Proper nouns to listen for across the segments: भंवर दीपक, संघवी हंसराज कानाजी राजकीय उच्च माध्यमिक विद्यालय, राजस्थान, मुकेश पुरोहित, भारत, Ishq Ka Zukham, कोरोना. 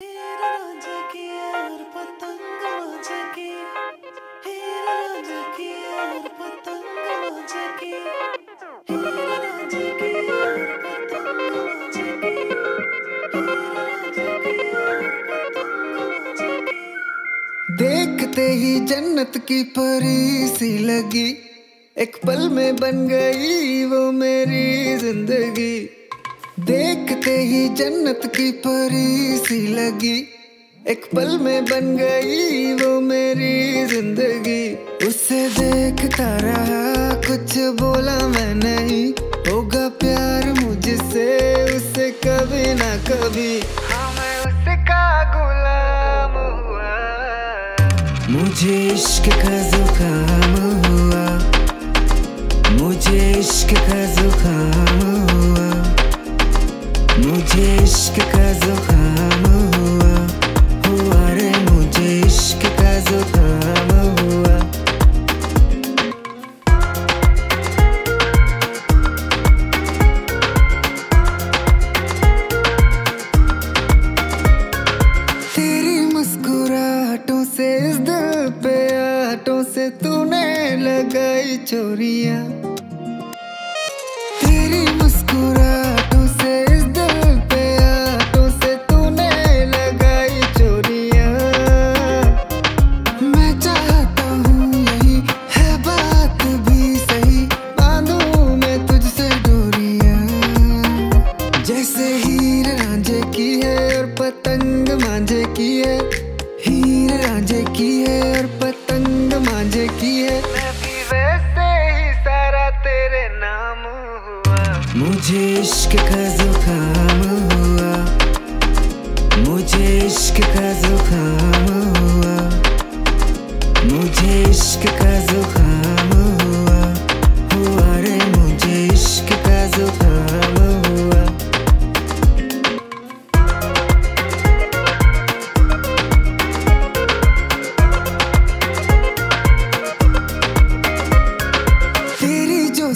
देखते ही जन्नत की परी सी लगी, एक पल में बन गई वो मेरी जिंदगी। देखते ही जन्नत की परी सी लगी, एक पल में बन गई वो मेरी जिंदगी। उसे देखता रहा, कुछ बोला मैं नहीं, होगा प्यार मुझसे उसे कभी ना कभी। हाँ, मैं उसका गुलाम हुआ, मुझे इश्क का जुखाम हुआ, मुझे इश्क का जुखाम हुआ, मुझे इश्क का जुखाम हुआ, हुआ रे मुझे इश्क का जुखाम हुआ। तेरी मुस्कुराहटों से इस दिल पे आटों से तूने लगाई चोरियां, तेरी मुस्कुराहटों से इस दिल पे आटों से तूने लगाई चोरियां। मैं चाहता हूँ यही है बात भी सही, बांधूं मैं तुझसे डोरियां। जैसे हीर रांझे की है और पतंग मांझे की है, हीर रांझे की है और पतंग मांझे की है। मैं भी वैसे ही सारा तेरे नाम हुआ, मुझे इश्क का जुखाम हुआ, मुझे इश्क का जुखाम हुआ, मुझे इश्क का जुखाम हुआ, हुआ रे मुझे इश्क का जुखाम हुआ।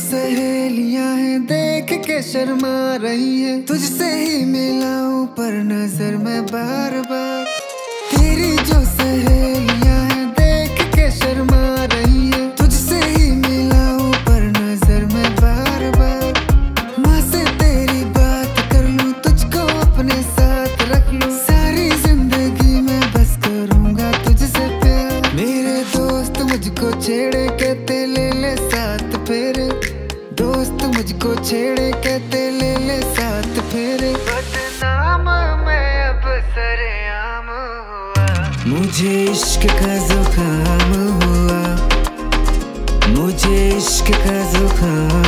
सहेलियां हैं देख के शर्मा रही हैं, तुझसे ही मिलाऊं पर नजर मैं बार बार। तेरी जो सहेलियां हैं देख के शर्मा रही हैं, तुझसे ही मिलाऊं पर नजर मैं बार बार। माँ से तेरी बात कर लूं, तुझको अपने साथ रख लूं, सारी जिंदगी मैं बस करूंगा तुझसे प्यार। मेरे दोस्त मुझको छेड़े कहते ले ले साथ फेरे, दोस्त मुझको छेड़े कहते ले साथ फेरे। बदनाम मैं अब सरेआम हुआ, मुझे इश्क का जुखाम हुआ, मुझे इश्क का जुखाम।